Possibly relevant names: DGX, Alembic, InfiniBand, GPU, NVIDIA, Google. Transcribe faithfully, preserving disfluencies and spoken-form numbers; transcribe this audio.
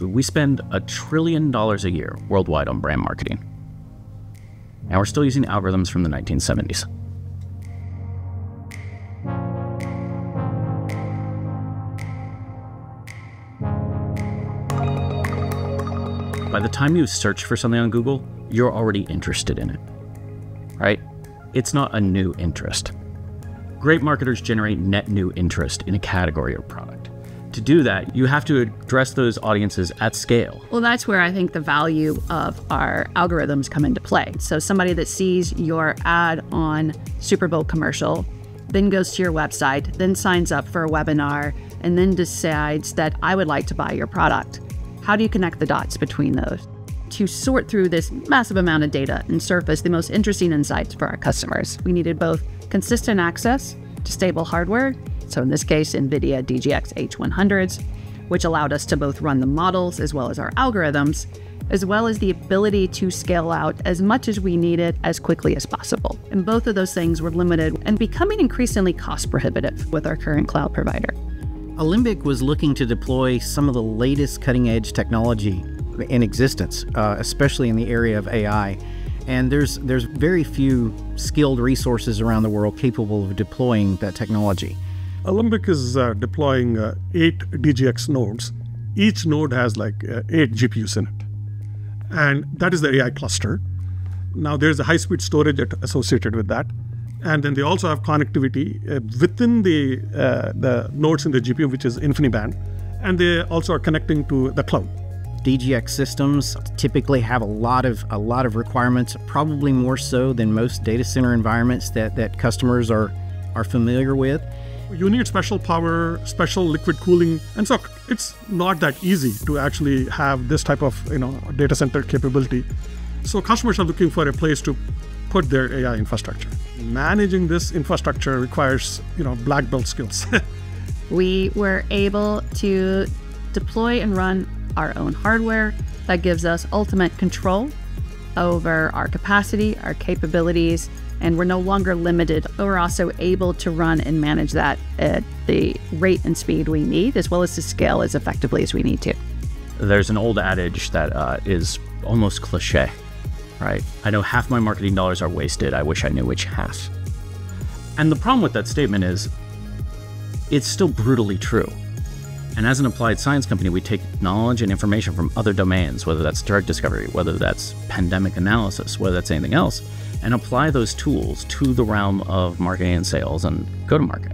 We spend a trillion dollars a year worldwide on brand marketing, and we're still using algorithms from the nineteen seventies. By the time you search for something on Google, you're already interested in it, right? It's not a new interest. Great marketers generate net new interest in a category or product. To do that, you have to address those audiences at scale. Well, that's where I think the value of our algorithms come into play. So somebody that sees your ad on Super Bowl commercial, then goes to your website, then signs up for a webinar, and then decides that I would like to buy your product. How do you connect the dots between those to sort through this massive amount of data and surface the most interesting insights for our customers? We needed both consistent access to stable hardware, so in this case, NVIDIA D G X H one hundreds, which allowed us to both run the models as well as our algorithms, as well as the ability to scale out as much as we needed as quickly as possible. And both of those things were limited and becoming increasingly cost prohibitive with our current cloud provider. Alembic was looking to deploy some of the latest cutting-edge technology in existence, uh, especially in the area of A I. And there's, there's very few skilled resources around the world capable of deploying that technology. Alembic is uh, deploying uh, eight D G X nodes. Each node has like uh, eight G P Us in it. And that is the A I cluster. Now there's a high-speed storage associated with that. And then they also have connectivity uh, within the, uh, the nodes in the G P U, which is InfiniBand. And they also are connecting to the cloud. D G X systems typically have a lot of, a lot of requirements, probably more so than most data center environments that, that customers are, are familiar with. You need special power, special liquid cooling. And so it's not that easy to actually have this type of you know, data center capability. So customers are looking for a place to put their A I infrastructure. Managing this infrastructure requires, you know, black belt skills. We were able to deploy and run our own hardware. That gives us ultimate control over our capacity, our capabilities, and we're no longer limited. We're also able to run and manage that at the rate and speed we need, as well as to scale as effectively as we need to. There's an old adage that uh, is almost cliche. Right. I know half my marketing dollars are wasted. I wish I knew which half. And the problem with that statement is it's still brutally true. And as an applied science company, we take knowledge and information from other domains, whether that's drug discovery, whether that's pandemic analysis, whether that's anything else, and apply those tools to the realm of marketing and sales and go to market.